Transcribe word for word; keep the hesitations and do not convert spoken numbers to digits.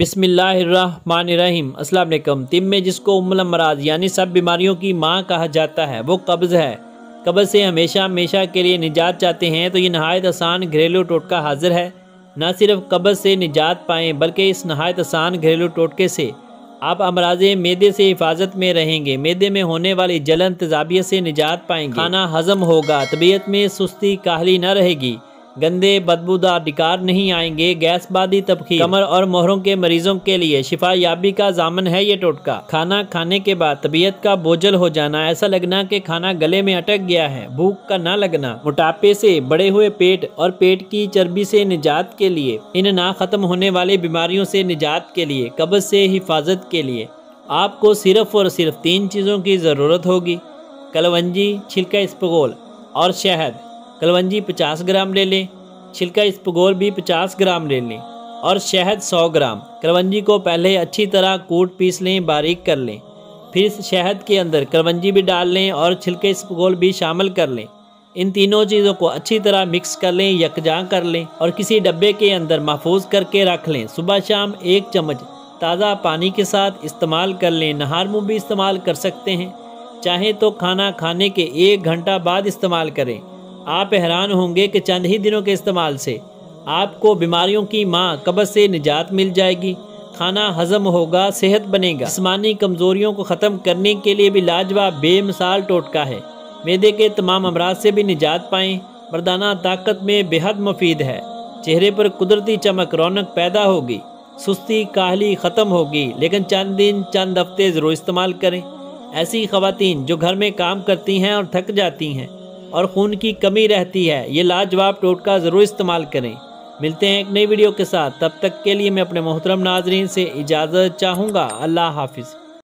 बिस्मिल्लाहिर्रहमानिर्रहीम। अस्सलाम वालेकुम। तिम में जिसको उम्मुल अमराज यानी सब बीमारियों की माँ कहा जाता है वो कब्ज़ है। कब्ज़ से हमेशा हमेशा के लिए निजात चाहते हैं तो ये नहायत आसान घरेलू टोटका हाजिर है। ना सिर्फ कब्ज़ से निजात पाएं बल्कि इस नहायत आसान घरेलू टोटके से आप अमराज मैदे से हिफाजत में रहेंगे, मैदे में होने वाली जलन तेजाबियत से निजात पाएंगे, खाना हजम होगा, तबीयत में सुस्ती काहली न रहेगी, गंदे बदबूदार डिकार नहीं आएंगे, गैस बादी तबखीर कमर और मोहरों के मरीजों के लिए शिफा याबी का जामन है ये टोटका। खाना खाने के बाद तबीयत का बोझल हो जाना, ऐसा लगना कि खाना गले में अटक गया है, भूख का ना लगना, मोटापे से, बड़े हुए पेट और पेट की चर्बी से निजात के लिए, इन ना खत्म होने वाले बीमारियों से निजात के लिए, कब्ज़ से हिफाजत के लिए आपको सिर्फ और सिर्फ तीन चीज़ों की ज़रूरत होगी। कलवंजी, छिलका इसबगोल और शहद। कलवंजी पचास ग्राम ले लें, छिलका इसबगोल भी पचास ग्राम ले लें और शहद सौ ग्राम। कलवंजी को पहले अच्छी तरह कूट पीस लें, बारीक कर लें, फिर इस शहद के अंदर कलवंजी भी डाल लें और छिलका इसबगोल भी शामिल कर लें। इन तीनों चीज़ों को अच्छी तरह मिक्स कर लें, यकजा कर लें और किसी डब्बे के अंदर महफूज करके रख लें। सुबह शाम एक चम्मच ताज़ा पानी के साथ इस्तेमाल कर लें। नहार में भी इस्तेमाल कर सकते हैं, चाहे तो खाना खाने के एक घंटा बाद इस्तेमाल करें। आप हैरान होंगे कि चंद ही दिनों के इस्तेमाल से आपको बीमारियों की माँ कब्ज़ से निजात मिल जाएगी, खाना हजम होगा, सेहत बनेगा। जिस्मानी कमज़ोरियों को ख़त्म करने के लिए भी लाजवाब बेमिसाल टोटका है। मैदे के तमाम अमराज से भी निजात पाएँ, मर्दाना ताकत में बेहद मुफीद है। चेहरे पर कुदरती चमक रौनक पैदा होगी, सुस्ती काहली ख़त्म होगी, लेकिन चंद दिन चंद हफ्ते ज़रूर इस्तेमाल करें। ऐसी ख़वातीन जो घर में काम करती हैं और थक जाती हैं और खून की कमी रहती है, ये लाजवाब टोटका ज़रूर इस्तेमाल करें। मिलते हैं एक नई वीडियो के साथ, तब तक के लिए मैं अपने मोहतरम नाजरीन से इजाज़त चाहूँगा। अल्लाह हाफिज़।